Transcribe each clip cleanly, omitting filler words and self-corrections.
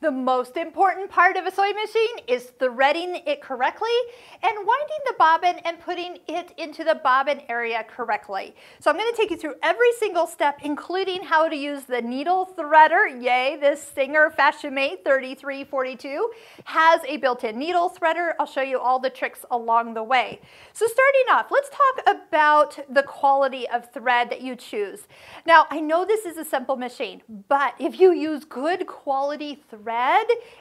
The most important part of a sewing machine is threading it correctly and winding the bobbin and putting it into the bobbin area correctly. So I'm going to take you through every single step, including how to use the needle threader. Yay, this Singer Fashion Mate 3342 has a built-in needle threader. I'll show you all the tricks along the way. So starting off, let's talk about the quality of thread that you choose. Now, I know this is a simple machine, but if you use good quality thread,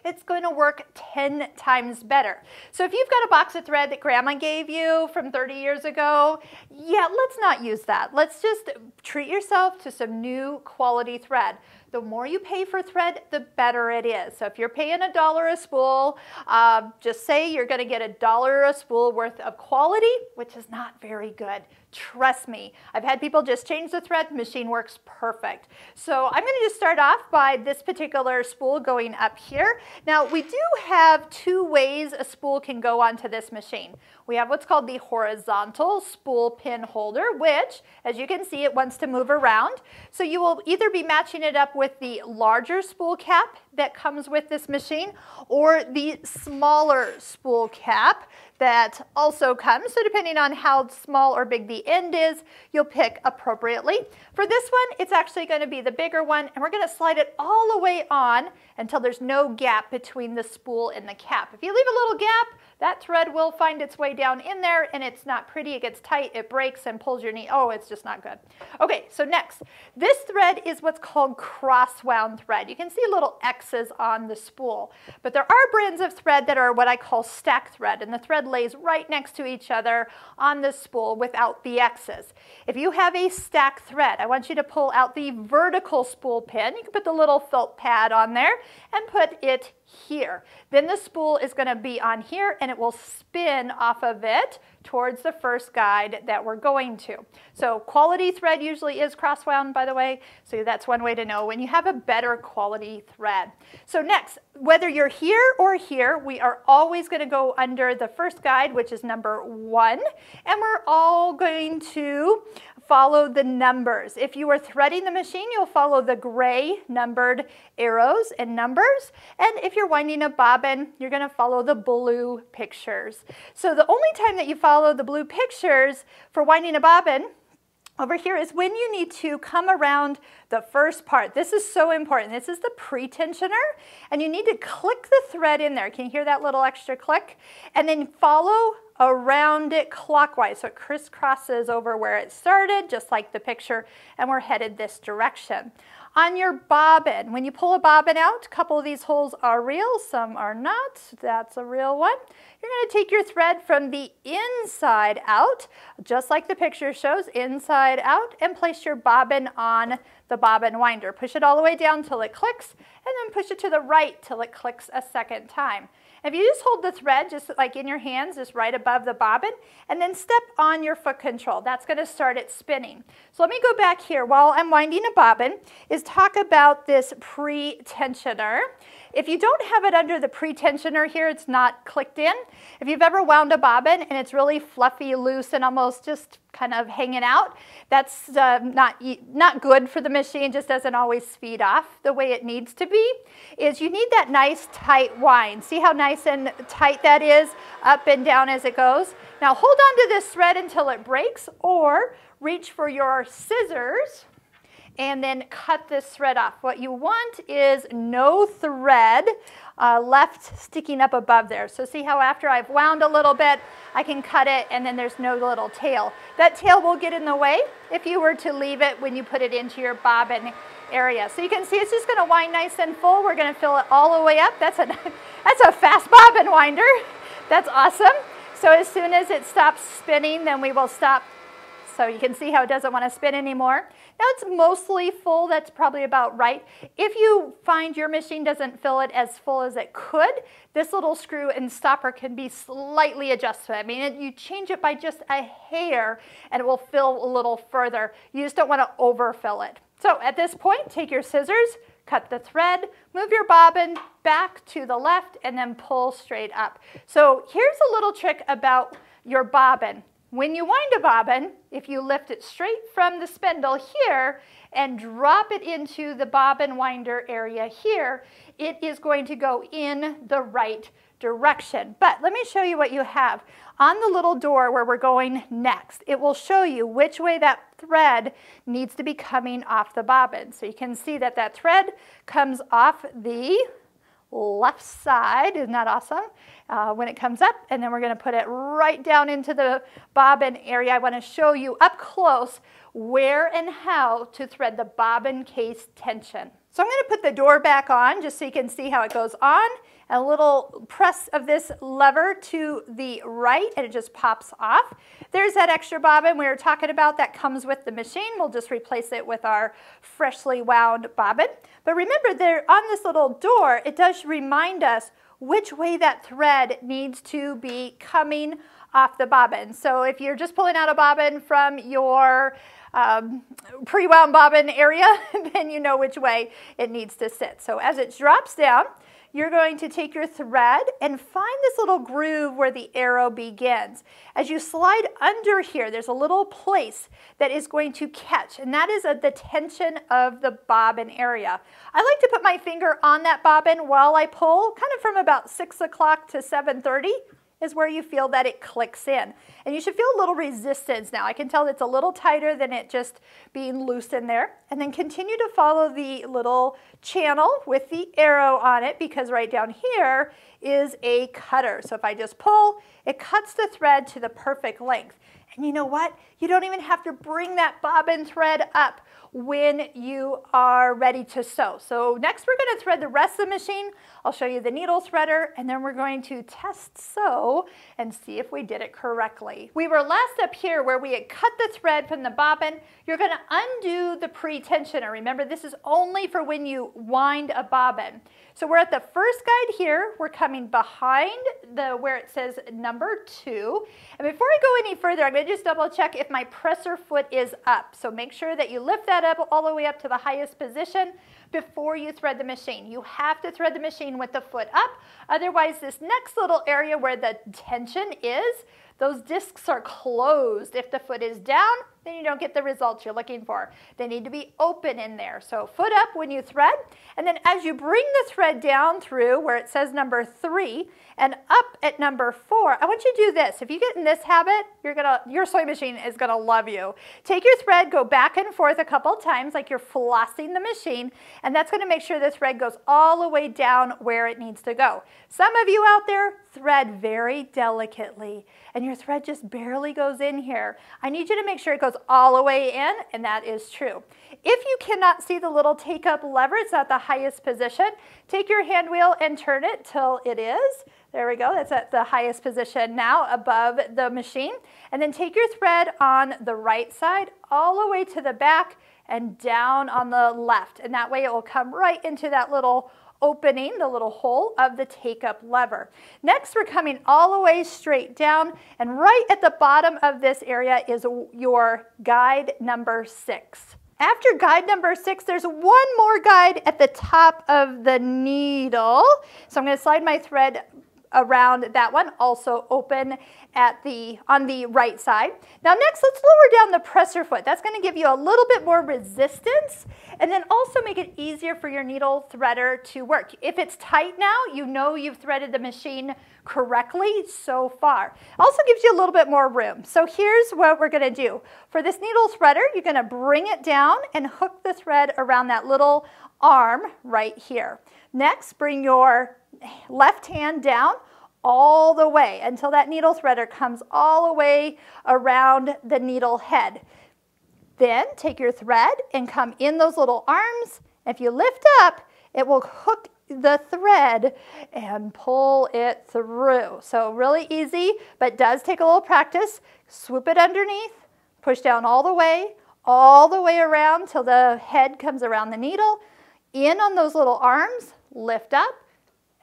it's going to work 10 times better. So if you've got a box of thread that grandma gave you from 30 years ago, yeah, let's not use that. Let's just treat yourself to some new quality thread. The more you pay for thread, the better it is. So if you're paying $1 a spool, just say you're going to get $1 a spool worth of quality, which is not very good. Trust me, I've had people just change the thread, the machine works perfect. So I'm going to just start off by this particular spool going up here. Now we do have two ways a spool can go onto this machine. We have what's called the horizontal spool pin holder, which, as you can see, it wants to move around. So you will either be matching it up with the larger spool cap that comes with this machine or the smaller spool cap that also comes. So depending on how small or big the end is, you'll pick appropriately. For this one, it's actually going to be the bigger one, and we're going to slide it all the way on until there's no gap between the spool and the cap. If you leave a little gap, that thread will find its way down in there, and it's not pretty. It gets tight, it breaks and pulls your knee. Oh, it's just not good. Okay, so next, this thread is what's called cross-wound thread. You can see little X's on the spool, but there are brands of thread that are what I call stack thread, and the thread lays right next to each other on the spool without the X's. If you have a stack thread, I want you to pull out the vertical spool pin. You can put the little felt pad on there and put it here. Then the spool is going to be on here, and it will spin off of it towards the first guide that we're going to. So quality thread usually is cross-wound, by the way, so that's one way to know when you have a better quality thread. So next, whether you're here or here, we are always going to go under the first guide, which is number 1, and we're all going to follow the numbers. If you are threading the machine, you'll follow the gray numbered arrows and numbers, and if you're winding a bobbin, you're going to follow the blue pictures. So the only time that you follow the blue pictures for winding a bobbin over here is when you need to come around the first part. This is so important. This is the pre-tensioner, and you need to click the thread in there. Can you hear that little extra click? And then follow around it clockwise, so it crisscrosses over where it started, just like the picture, and we're headed this direction. On your bobbin, when you pull a bobbin out, a couple of these holes are real, some are not. That's a real one. You're going to take your thread from the inside out, just like the picture shows, inside out, and place your bobbin on the bobbin winder. Push it all the way down till it clicks, and then push it to the right till it clicks a second time. If you just hold the thread, just like in your hands, just right above the bobbin, and then step on your foot control. That's going to start it spinning. So let me go back here while I'm winding a bobbin, is talk about this pre-tensioner. If you don't have it under the pre-tensioner here, it's not clicked in. If you've ever wound a bobbin and it's really fluffy, loose, and almost just kind of hanging out, that's not good for the machine. Just doesn't always feed off the way it needs to be. Is you need that nice tight wind. See how nice and tight that is, up and down as it goes. Now hold on to this thread until it breaks, or reach for your scissors and then cut this thread off. What you want is no thread left sticking up above there. So see how after I've wound a little bit, I can cut it, and then there's no little tail. That tail will get in the way if you were to leave it when you put it into your bobbin area. So you can see it's just going to wind nice and full. We're going to fill it all the way up. That's a fast bobbin winder. That's awesome. So as soon as it stops spinning, then we will stop. So you can see how it doesn't want to spin anymore. Now it's mostly full. That's probably about right. If you find your machine doesn't fill it as full as it could, this little screw and stopper can be slightly adjusted. I mean, you change it by just a hair and it will fill a little further. You just don't want to overfill it. So at this point, take your scissors, cut the thread, move your bobbin back to the left, and then pull straight up. So here's a little trick about your bobbin. When you wind a bobbin, if you lift it straight from the spindle here and drop it into the bobbin winder area here, it is going to go in the right direction. But let me show you what you have. On the little door where we're going next, it will show you which way that thread needs to be coming off the bobbin. So you can see that that thread comes off the left side. Isn't that awesome? When it comes up, and then we're going to put it right down into the bobbin area. I want to show you up close where and how to thread the bobbin case tension. So I'm going to put the door back on just so you can see how it goes on. A little press of this lever to the right and it just pops off. There's that extra bobbin we were talking about that comes with the machine. We'll just replace it with our freshly wound bobbin. But remember, there on this little door, it does remind us which way that thread needs to be coming off the bobbin. So if you're just pulling out a bobbin from your pre-wound bobbin area, then you know which way it needs to sit. So as it drops down, you're going to take your thread and find this little groove where the arrow begins. As you slide under here, there's a little place that is going to catch, and that is the tension of the bobbin area. I like to put my finger on that bobbin while I pull, kind of from about 6 o'clock to 7:30. Is where you feel that it clicks in. And you should feel a little resistance now. I can tell it's a little tighter than it just being loose in there. And then continue to follow the little channel with the arrow on it, because right down here is a cutter. So if I just pull, it cuts the thread to the perfect length. And you know what? You don't even have to bring that bobbin thread up when you are ready to sew. So next we're going to thread the rest of the machine. I'll show you the needle threader, and then we're going to test sew and see if we did it correctly. We were last up here where we had cut the thread from the bobbin. You're going to undo the pre-tensioner. Remember, this is only for when you wind a bobbin. So we're at the first guide here. We're coming behind where it says number 2. And before I go any further, I'm going to just double check if my presser foot is up. So make sure that you lift that up all the way up to the highest position before you thread the machine. You have to thread the machine with the foot up. Otherwise, this next little area where the tension is, those discs are closed. If the foot is down, then you don't get the results you're looking for. They need to be open in there. So foot up when you thread. And then as you bring the thread down through where it says number 3 and up at number 4, I want you to do this. If you get in this habit, your sewing machine is gonna love you. Take your thread, go back and forth a couple times like you're flossing the machine, and that's gonna make sure the thread goes all the way down where it needs to go. Some of you out there thread very delicately, and your thread just barely goes in here. I need you to make sure it goes all the way in, and that is true. If you cannot see the little take-up lever, it's at the highest position, take your hand wheel and turn it till it is. There we go, that's at the highest position now above the machine. And then take your thread on the right side all the way to the back and down on the left. And that way it will come right into that little opening, the little hole of the take-up lever. Next, we're coming all the way straight down, and right at the bottom of this area is your guide number 6. After guide number 6, there's one more guide at the top of the needle. So I'm going to slide my thread around that one, also open on the right side. Now next, let's lower down the presser foot. That's going to give you a little bit more resistance, and then also make it easier for your needle threader to work. If it's tight now, you know you've threaded the machine correctly so far. Also gives you a little bit more room. So here's what we're going to do. For this needle threader, you're going to bring it down and hook the thread around that little arm right here. Next, bring your left hand down all the way until that needle threader comes all the way around the needle head. Then take your thread and come in those little arms. If you lift up, it will hook the thread and pull it through. So really easy, but does take a little practice. Swoop it underneath, push down all the way around till the head comes around the needle. In on those little arms, lift up,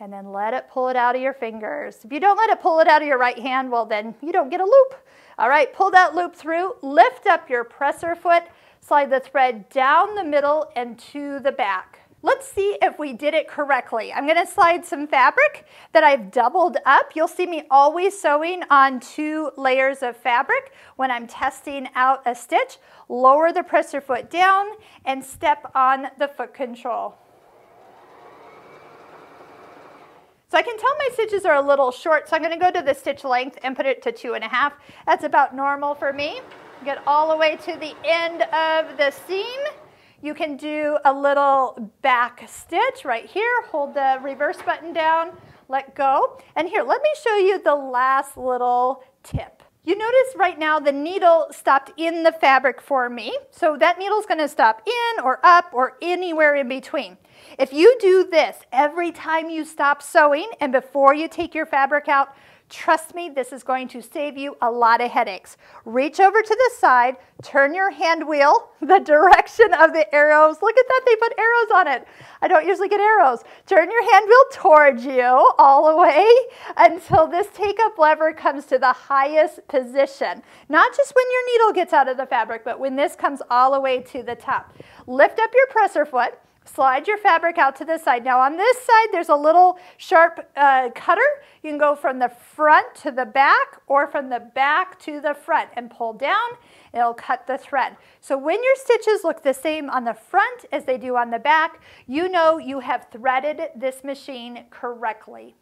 and then let it pull it out of your fingers. If you don't let it pull it out of your right hand, well then you don't get a loop. All right, pull that loop through, lift up your presser foot, slide the thread down the middle and to the back. Let's see if we did it correctly. I'm gonna slide some fabric that I've doubled up. You'll see me always sewing on two layers of fabric when I'm testing out a stitch. Lower the presser foot down and step on the foot control. So I can tell my stitches are a little short, so I'm gonna go to the stitch length and put it to 2.5. That's about normal for me. Get all the way to the end of the seam. You can do a little back stitch right here. Hold the reverse button down, let go. And here, let me show you the last little tip. You notice right now the needle stopped in the fabric for me. So that needle's gonna stop in or up or anywhere in between. If you do this every time you stop sewing and before you take your fabric out, trust me, this is going to save you a lot of headaches. Reach over to the side, turn your hand wheel the direction of the arrows. Look at that, they put arrows on it. I don't usually get arrows. Turn your hand wheel towards you all the way until this take up lever comes to the highest position. Not just when your needle gets out of the fabric, but when this comes all the way to the top. Lift up your presser foot. Slide your fabric out to the side. Now on this side, there's a little sharp cutter. You can go from the front to the back or from the back to the front and pull down. It'll cut the thread. So when your stitches look the same on the front as they do on the back, you know you have threaded this machine correctly.